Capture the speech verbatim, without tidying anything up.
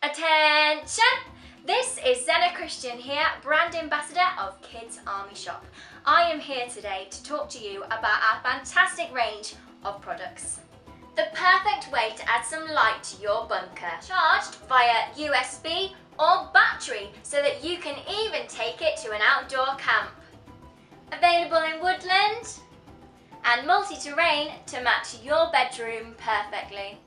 Attention! This is Zena Christian here, brand ambassador of Kids Army Shop. I am here today to talk to you about our fantastic range of products. The perfect way to add some light to your bunker, charged via U S B or battery so that you can even take it to an outdoor camp. Available in woodland and multi-terrain to match your bedroom perfectly.